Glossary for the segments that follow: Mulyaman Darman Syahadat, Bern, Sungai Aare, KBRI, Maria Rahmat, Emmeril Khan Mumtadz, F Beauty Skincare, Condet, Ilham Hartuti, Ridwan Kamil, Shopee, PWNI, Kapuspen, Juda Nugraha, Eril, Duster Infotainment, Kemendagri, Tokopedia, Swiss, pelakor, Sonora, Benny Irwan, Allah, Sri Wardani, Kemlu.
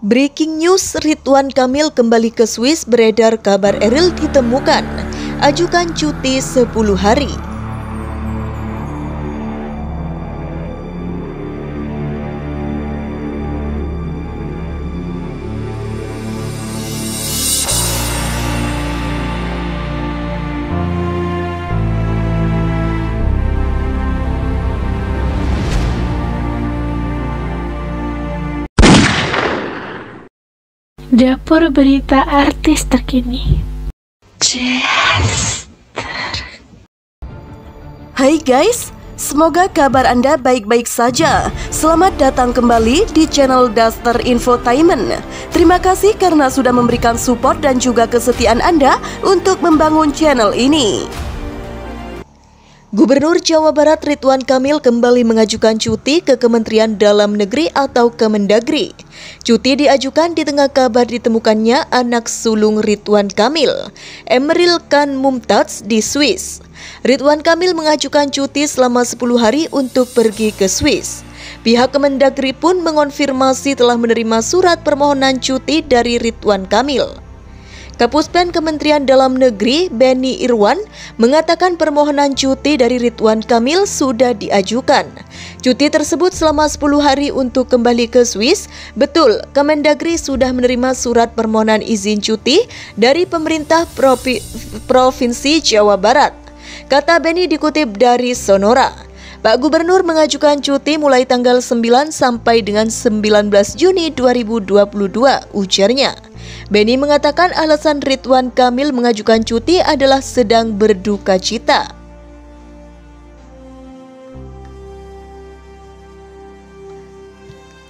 Breaking news, Ridwan Kamil kembali ke Swiss, beredar kabar Eril ditemukan, ajukan cuti 10 hari. Dapur berita artis terkini. Duster. Hai guys, semoga kabar Anda baik-baik saja. Selamat datang kembali di channel Duster Infotainment. Terima kasih karena sudah memberikan support dan juga kesetiaan Anda untuk membangun channel ini. Gubernur Jawa Barat Ridwan Kamil kembali mengajukan cuti ke Kementerian Dalam Negeri atau Kemendagri. Cuti diajukan di tengah kabar ditemukannya anak sulung Ridwan Kamil, Emmeril Khan Mumtadz, di Swiss. Ridwan Kamil mengajukan cuti selama 10 hari untuk pergi ke Swiss. Pihak Kemendagri pun mengonfirmasi telah menerima surat permohonan cuti dari Ridwan Kamil. Kapuspen Kementerian Dalam Negeri, Benny Irwan, mengatakan permohonan cuti dari Ridwan Kamil sudah diajukan. Cuti tersebut selama 10 hari untuk kembali ke Swiss. Betul, Kemendagri sudah menerima surat permohonan izin cuti dari pemerintah Provinsi Jawa Barat, kata Benny dikutip dari Sonora. Pak Gubernur mengajukan cuti mulai tanggal 9 sampai dengan 19 Juni 2022, ujarnya. Benny mengatakan alasan Ridwan Kamil mengajukan cuti adalah sedang berduka cita.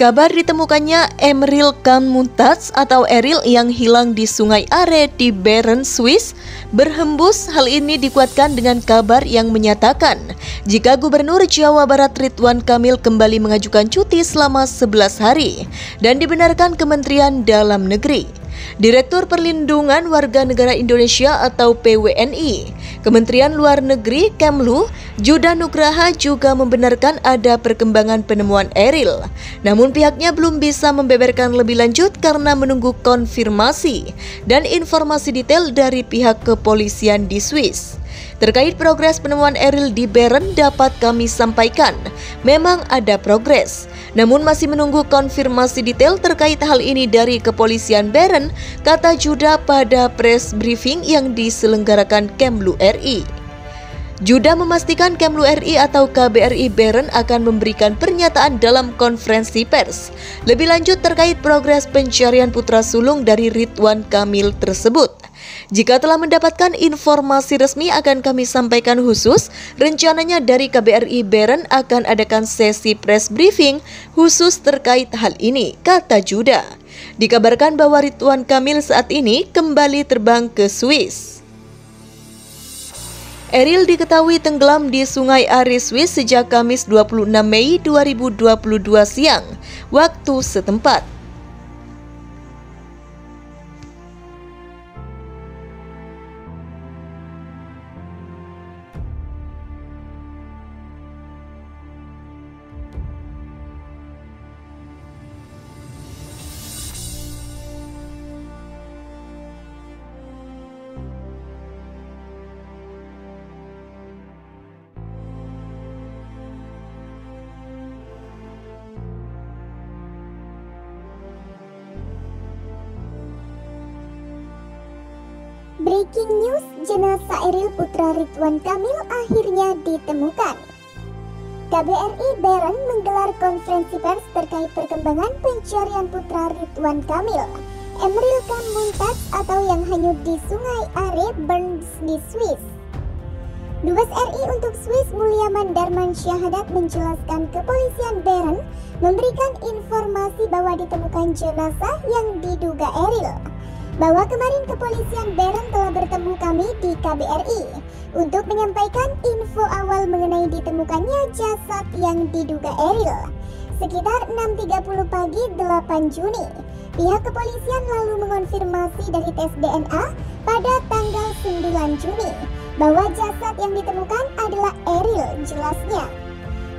Kabar ditemukannya Emmeril Khan Mumtadz atau Eril yang hilang di Sungai Aare di Bern, Swiss berhembus. Hal ini dikuatkan dengan kabar yang menyatakan jika Gubernur Jawa Barat Ridwan Kamil kembali mengajukan cuti selama 11 hari dan dibenarkan Kementerian Dalam Negeri. Direktur Perlindungan Warga Negara Indonesia atau PWNI, Kementerian Luar Negeri Kemlu, Juda Nugraha juga membenarkan ada perkembangan penemuan Eril. Namun pihaknya belum bisa membeberkan lebih lanjut karena menunggu konfirmasi dan informasi detail dari pihak kepolisian di Swiss. Terkait progres penemuan Eril di Bern dapat kami sampaikan, memang ada progres. Namun masih menunggu konfirmasi detail terkait hal ini dari kepolisian Bern, kata Juda pada press briefing yang diselenggarakan Kemlu RI. Juda memastikan Kemlu RI atau KBRI Bern akan memberikan pernyataan dalam konferensi pers lebih lanjut terkait progres pencarian putra sulung dari Ridwan Kamil tersebut. Jika telah mendapatkan informasi resmi akan kami sampaikan. Khusus rencananya dari KBRI Bern akan adakan sesi press briefing khusus terkait hal ini, kata Juda. Dikabarkan bahwa Ridwan Kamil saat ini kembali terbang ke Swiss. Eril diketahui tenggelam di Sungai Aare, Swiss sejak Kamis 26 Mei 2022 siang waktu setempat. Breaking news, jenazah Eril putra Ridwan Kamil akhirnya ditemukan. KBRI Bern menggelar konferensi pers terkait perkembangan pencarian putra Ridwan Kamil, Emmeril Khan Mumtadz atau yang hanyut di Sungai Aare, Bern, di Swiss. Dubes RI untuk Swiss Mulyaman Darman Syahadat menjelaskan kepolisian Bern memberikan informasi bahwa ditemukan jenazah yang diduga Eril. Bahwa kemarin kepolisian Bern telah bertemu kami di KBRI untuk menyampaikan info awal mengenai ditemukannya jasad yang diduga Eril. Sekitar 6.30 pagi 8 Juni, pihak kepolisian lalu mengonfirmasi dari tes DNA pada tanggal 9 Juni bahwa jasad yang ditemukan adalah Eril, jelasnya.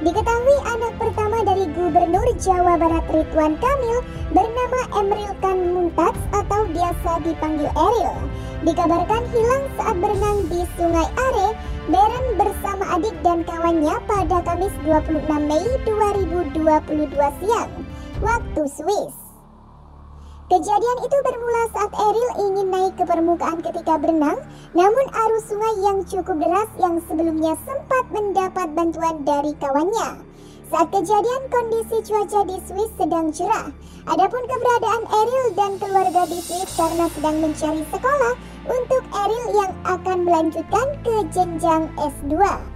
Diketahui anak pertama dari Gubernur Jawa Barat Ridwan Kamil bernama Emmeril Khan Mumtadz atau biasa dipanggil Eril. Dikabarkan hilang saat berenang di Sungai Aare, Bern bersama adik dan kawannya pada Kamis 26 Mei 2022 siang, waktu Swiss. Kejadian itu bermula saat Eril ingin naik ke permukaan ketika berenang, namun arus sungai yang cukup deras yang sebelumnya sempat mendapat bantuan dari kawannya. Saat kejadian, kondisi cuaca di Swiss sedang cerah. Adapun keberadaan Eril dan keluarga di Swiss karena sedang mencari sekolah untuk Eril yang akan melanjutkan ke jenjang S2.